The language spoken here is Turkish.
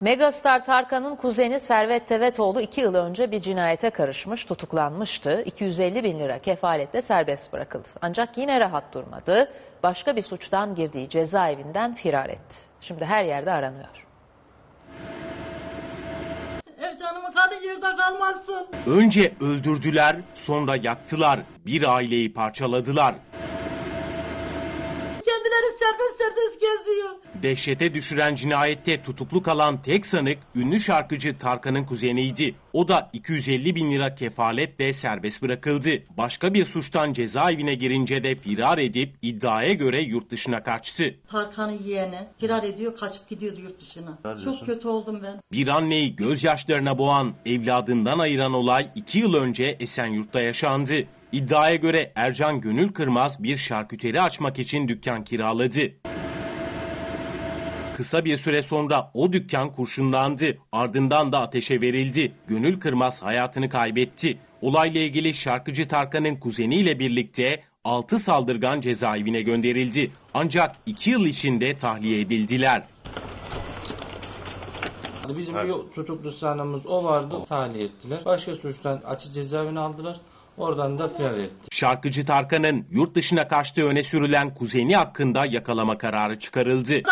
Megastar Tarkan'ın kuzeni Servet Tevetoğlu 2 yıl önce bir cinayete karışmış, tutuklanmıştı. 250.000 lira kefaletle serbest bırakıldı. Ancak yine rahat durmadı. Başka bir suçtan girdiği cezaevinden firar etti. Şimdi her yerde aranıyor. Ercan'ımın kanı yerde kalmasın. Önce öldürdüler, sonra yaktılar. Bir aileyi parçaladılar. Serbest geziyor. Dehşete düşüren cinayette tutuklu kalan tek sanık ünlü şarkıcı Tarkan'ın kuzeniydi. O da 250.000 lira kefaletle serbest bırakıldı. Başka bir suçtan cezaevine girince de firar edip iddiaya göre yurt dışına kaçtı. Tarkan'ın yeğeni firar ediyor, kaçıp gidiyordu yurt dışına. Çok kötü oldum ben. Bir anneyi gözyaşlarına boğan, evladından ayıran olay 2 yıl önce Esenyurt'ta yaşandı. İddiaya göre Ercan Gönülkırmaz bir şarküteri açmak için dükkan kiraladı. Kısa bir süre sonra o dükkan kurşunlandı. Ardından da ateşe verildi. Gönülkırmaz hayatını kaybetti. Olayla ilgili şarkıcı Tarkan'ın kuzeniyle birlikte 6 saldırgan cezaevine gönderildi. Ancak 2 yıl içinde tahliye edildiler. Bizim bir tutuklu sanığımız o vardı, tahliye ettiler. Başka suçtan açık cezaevine aldılar. Oradan da firar etti. Şarkıcı Tarkan'ın yurt dışına kaçtığı öne sürülen kuzeni hakkında yakalama kararı çıkarıldı.